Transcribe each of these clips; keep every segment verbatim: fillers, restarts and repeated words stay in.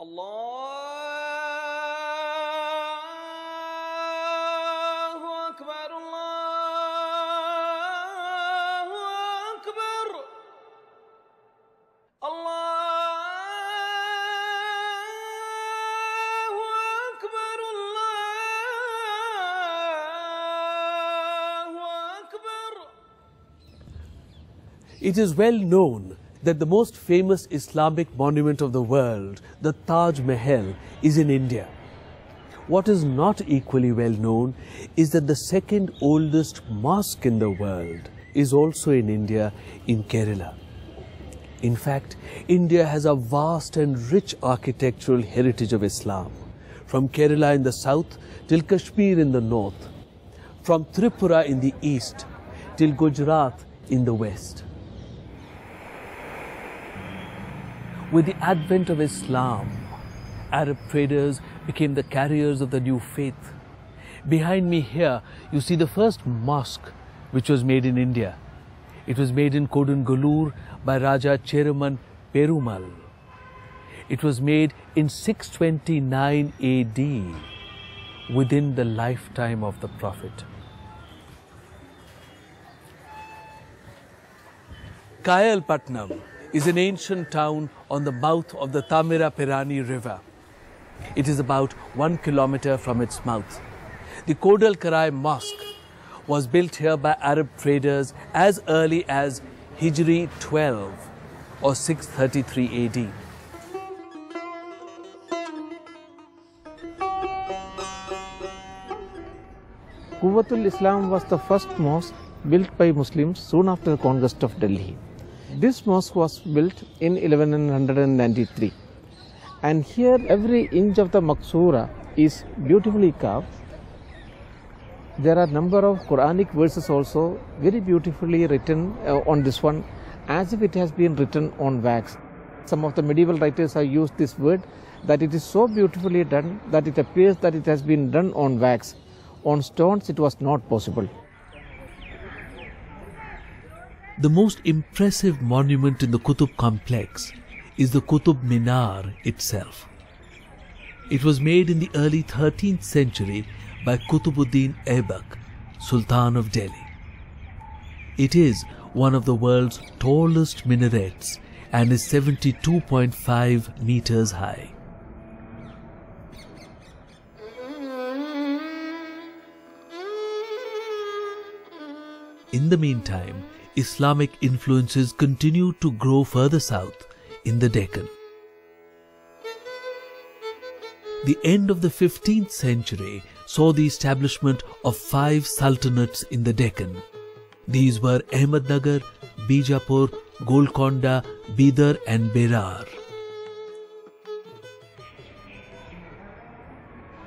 Allahu Akbar, Allahu Akbar, Allahu Akbar, Allahu Akbar. It is well known that the most famous Islamic monument of the world, the Taj Mahal, is in India. What is not equally well known is that the second oldest mosque in the world is also in India, in Kerala. In fact, India has a vast and rich architectural heritage of Islam, from Kerala in the south till Kashmir in the north, from Tripura in the east till Gujarat in the west. With the advent of Islam, Arab traders became the carriers of the new faith. Behind me here, you see the first mosque which was made in India. It was made in Kodungalur by Raja Cheruman Perumal. It was made in six twenty-nine A D, within the lifetime of the Prophet. Kayal Patnam is an ancient town on the mouth of the Tamiraparani River. It is about one kilometer from its mouth. The Kodalkarai Mosque was built here by Arab traders as early as Hijri twelve or six thirty-three A D. Quwwatul Islam was the first mosque built by Muslims soon after the conquest of Delhi. This mosque was built in eleven ninety-three, and here every inch of the Maksura is beautifully carved. There are number of Quranic verses also very beautifully written uh, on this one, as if it has been written on wax. Some of the medieval writers have used this word, that it is so beautifully done that it appears that it has been done on wax. On stones it was not possible. The most impressive monument in the Qutub complex is the Qutub Minar itself. It was made in the early thirteenth century by Qutubuddin Aibak, Sultan of Delhi. It is one of the world's tallest minarets and is seventy-two point five meters high. In the meantime, Islamic influences continued to grow further south in the Deccan. The end of the fifteenth century saw the establishment of five sultanates in the Deccan. These were Ahmednagar, Bijapur, Golconda, Bidar and Berar.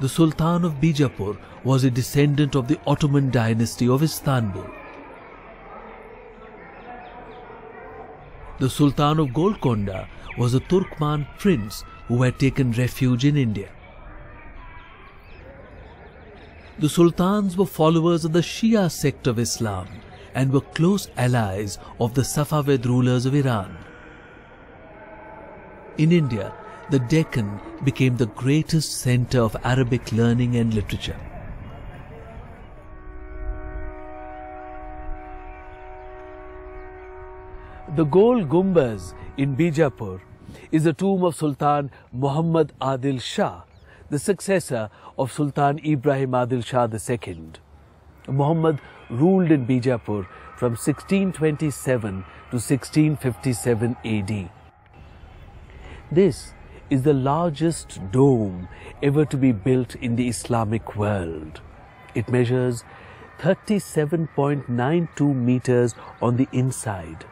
The Sultan of Bijapur was a descendant of the Ottoman dynasty of Istanbul. The Sultan of Golconda was a Turkman prince who had taken refuge in India. The sultans were followers of the Shia sect of Islam and were close allies of the Safavid rulers of Iran. In India, the Deccan became the greatest center of Arabic learning and literature. The Gol Gumbaz in Bijapur is the tomb of Sultan Muhammad Adil Shah, the successor of Sultan Ibrahim Adil Shah the second. Muhammad ruled in Bijapur from sixteen twenty-seven to sixteen fifty-seven A D. This is the largest dome ever to be built in the Islamic world. It measures thirty-seven point nine two meters on the inside.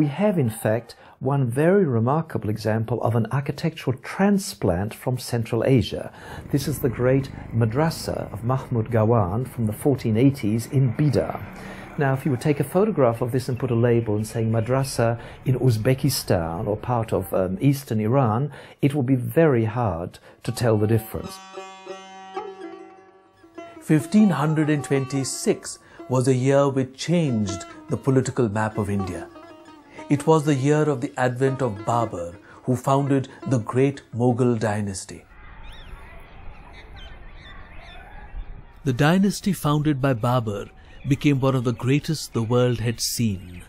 We have, in fact, one very remarkable example of an architectural transplant from Central Asia. This is the great madrasa of Mahmud Gawan from the fourteen eighties in Bidar. Now, if you would take a photograph of this and put a label and saying madrasa in Uzbekistan or part of um, eastern Iran, it will be very hard to tell the difference. fifteen twenty-six was a year which changed the political map of India. It was the year of the advent of Babur, who founded the great Mughal dynasty. The dynasty founded by Babur became one of the greatest the world had seen.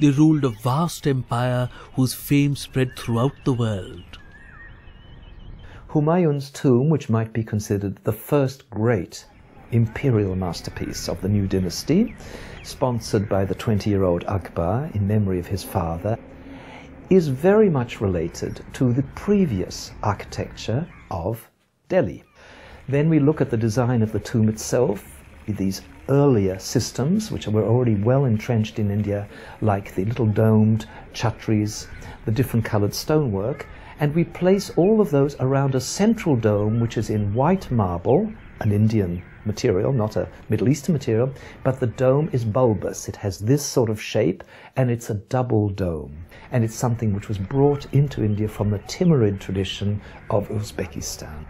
They ruled a vast empire whose fame spread throughout the world. Humayun's tomb, which might be considered the first great imperial masterpiece of the new dynasty, sponsored by the twenty-year-old Akbar in memory of his father, is very much related to the previous architecture of Delhi. Then we look at the design of the tomb itself, with these earlier systems which were already well entrenched in India, like the little domed chhatris, the different coloured stonework, and we place all of those around a central dome which is in white marble, an Indian material, not a Middle Eastern material, but the dome is bulbous. It has this sort of shape, and it's a double dome, and it's something which was brought into India from the Timurid tradition of Uzbekistan.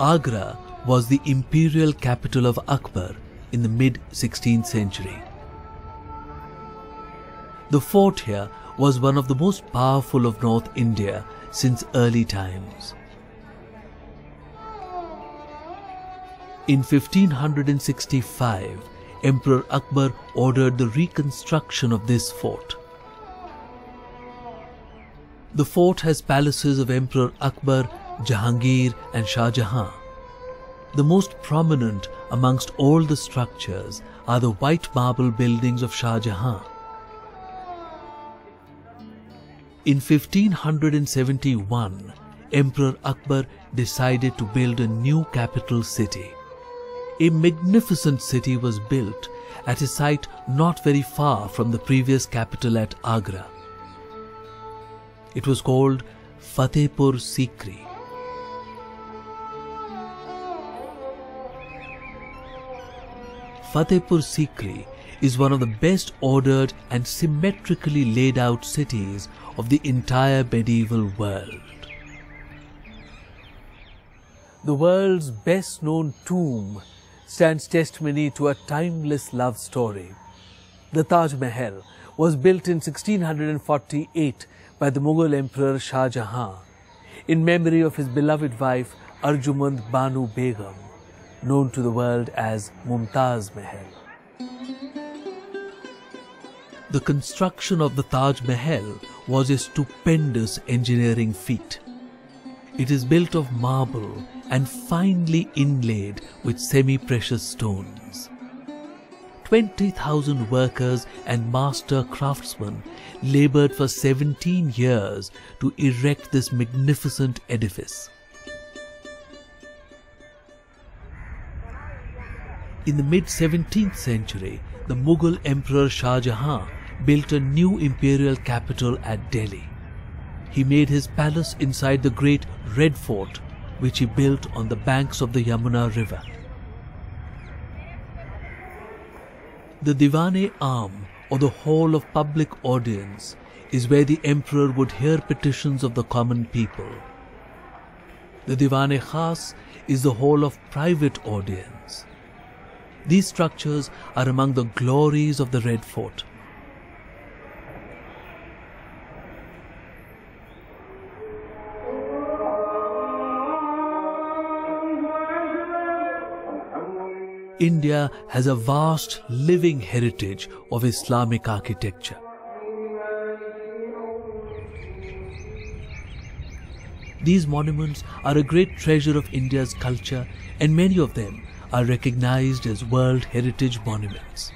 Agra was the imperial capital of Akbar in the mid sixteenth century. The fort here was one of the most powerful of North India since early times. In fifteen sixty-five, Emperor Akbar ordered the reconstruction of this fort. The fort has palaces of Emperor Akbar, Jahangir and Shah Jahan. The most prominent amongst all the structures are the white marble buildings of Shah Jahan. In fifteen seventy-one, Emperor Akbar decided to build a new capital city. A magnificent city was built at a site not very far from the previous capital at Agra. It was called Fatehpur Sikri. Fatehpur Sikri is one of the best ordered and symmetrically laid out cities of the entire medieval world. The world's best known tomb stands testimony to a timeless love story. The Taj Mahal was built in sixteen forty-eight by the Mughal Emperor Shah Jahan in memory of his beloved wife Arjumand Banu Begum, known to the world as Mumtaz Mahal. The construction of the Taj Mahal was a stupendous engineering feat. It is built of marble and finely inlaid with semi-precious stones. twenty thousand workers and master craftsmen labored for seventeen years to erect this magnificent edifice. In the mid seventeenth century, the Mughal Emperor Shah Jahan built a new imperial capital at Delhi. He made his palace inside the great Red Fort, which he built on the banks of the Yamuna River. The Diwan-e-Aam, or the Hall of Public Audience, is where the emperor would hear petitions of the common people. The Diwan-e-Khas is the hall of private audience. These structures are among the glories of the Red Fort. India has a vast living heritage of Islamic architecture. These monuments are a great treasure of India's culture, and many of them are recognized as World Heritage Monuments.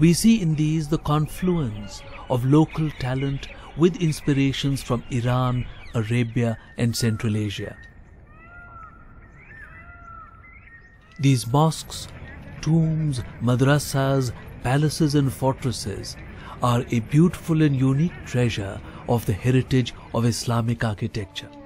We see in these the confluence of local talent with inspirations from Iran, Arabia and Central Asia. These mosques, tombs, madrasas, palaces and fortresses are a beautiful and unique treasure of the heritage of Islamic architecture.